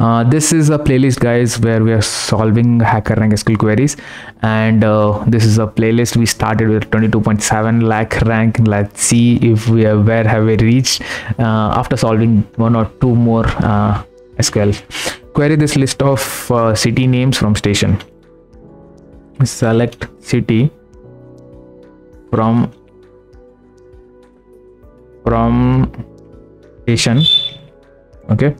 This is a playlist, guys, where we are solving HackerRank SQL queries, and this is a playlist. We started with 22.7 lakh rank. Let's see if we are, where have we reached after solving one or two more SQL query. This list of city names from station. Select city from station. Okay,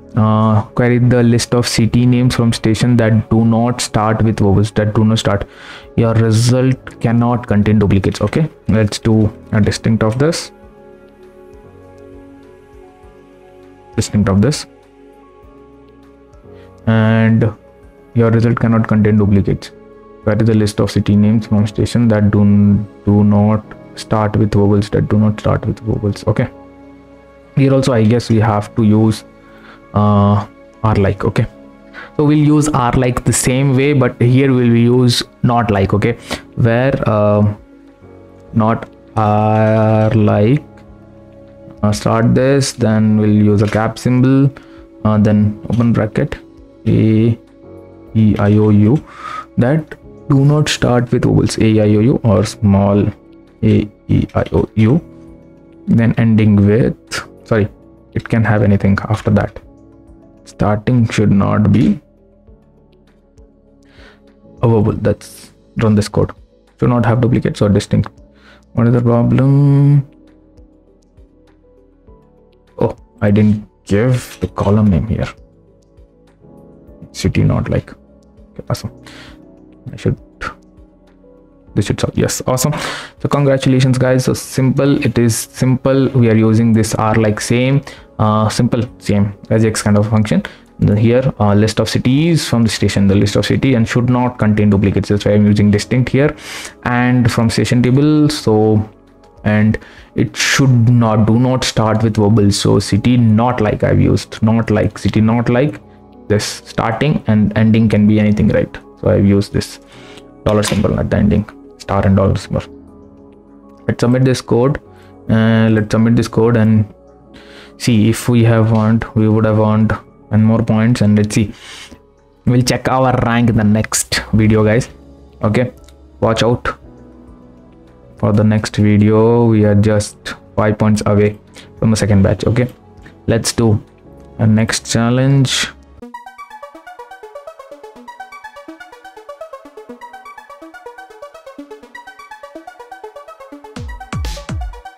query the list of city names from station that do not start with vowels, that do not start. Your result cannot contain duplicates. Okay, let's do a distinct of this. And your result cannot contain duplicates. Query the list of city names from station that do not start with vowels, okay. Here also I guess we have to use are like, okay, so we'll use are like the same way, but here we will use not like, okay, where not are like, start this, then we'll use a cap symbol, then open bracket a e i o u, that do not start with vowels, a e i o u or small a e i o u, then ending with, sorry, it can have anything after that. Starting should not be a vowel. That's, run this code, should not have duplicates or distinct. What is the problem? Oh, I didn't give the column name here, city not like. Okay, awesome. I should, this should solve. Yes, awesome. So congratulations, guys. So simple, it is simple. We are using this r like same, simple same as x kind of function. Then here list of cities from the station, the list of city, and should not contain duplicates. That's why I'm using distinct here. And from station table, so, and it should not, do not start with vowels. So city not like, I've used not like, city not like. This starting and ending can be anything, right? So I've used this dollar symbol at the ending, star and dollar symbol. Let's submit this code, and see if we have want, we would have want 10 more points, and let's see, we'll check our rank in the next video, guys. Okay, watch out for the next video. We are just 5 points away from the second batch. Okay, let's do a next challenge.